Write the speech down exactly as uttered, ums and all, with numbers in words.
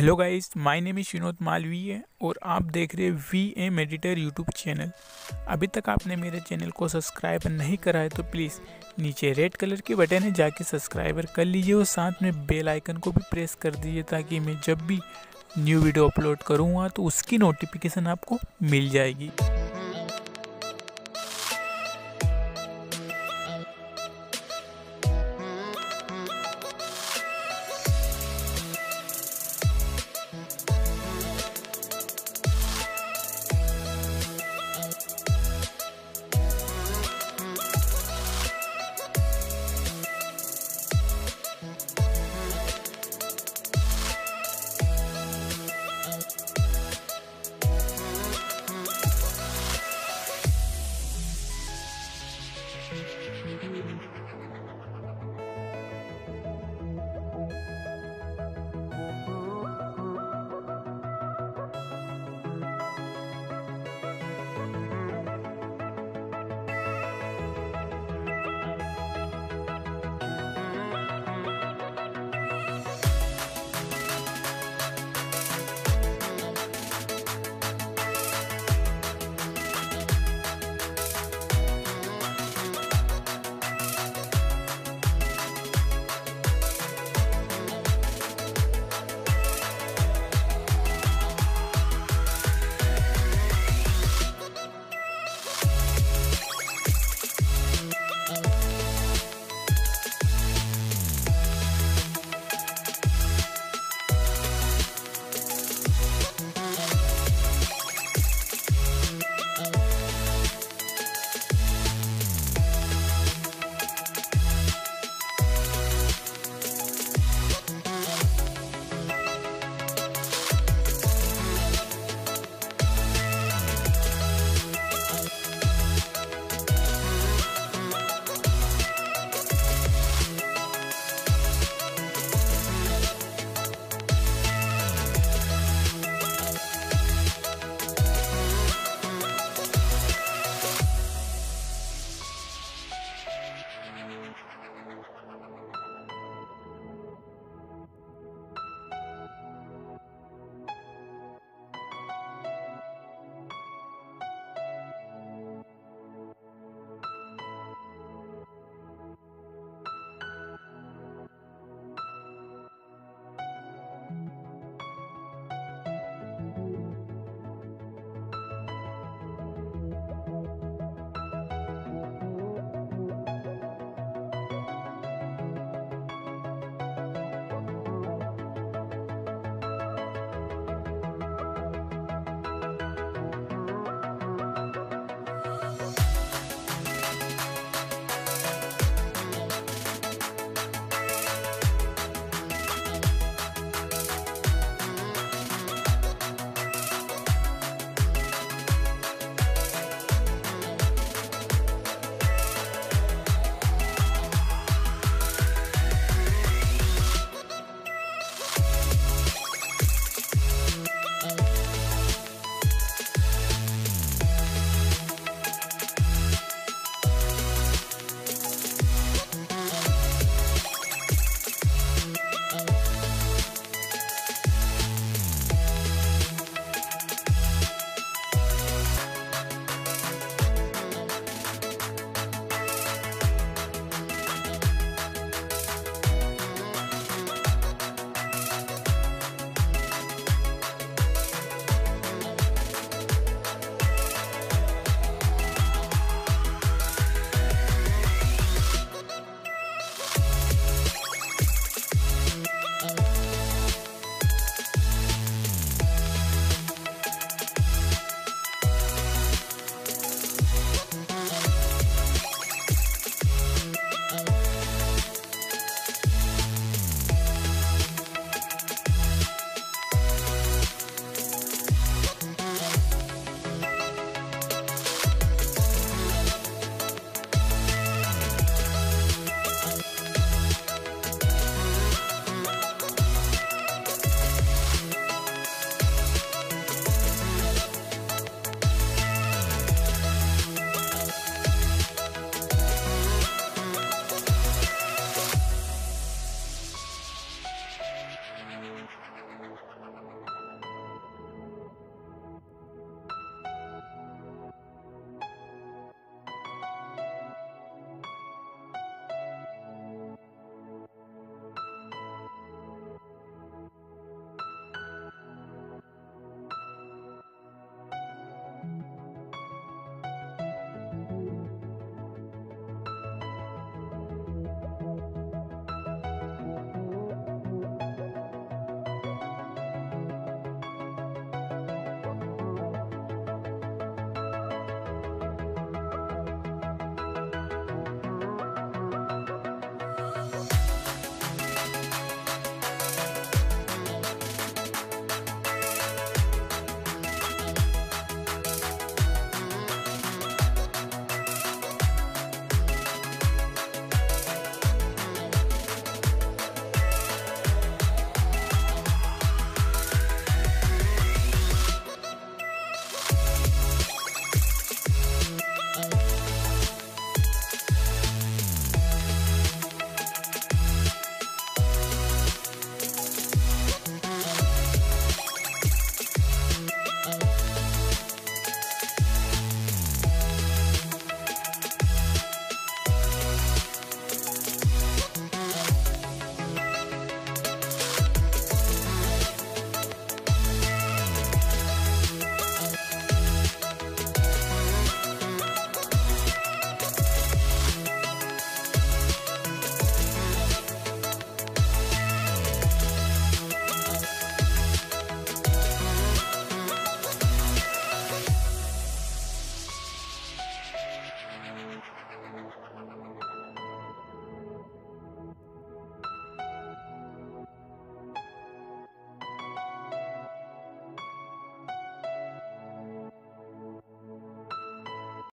Hello guys, my name is Shinot Malviya और आप देख रहे हैं we a meditator YouTube channel. अभी तक आपने मेरे चैनल को सब्सक्राइब नहीं करा है तो प्लीज़ नीचे रेड कलर के बटन है, जाके सब्सक्राइबर कर लीजिए और साथ में बेल आइकन को भी प्रेस कर दीजिए ताकि मैं जब भी न्यू वीडियो अपलोड करूँगा तो उसकी नोटिफिकेशन आपको मिल जाएगी।